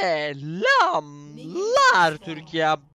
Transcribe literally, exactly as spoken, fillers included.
Selamlar Türkiye,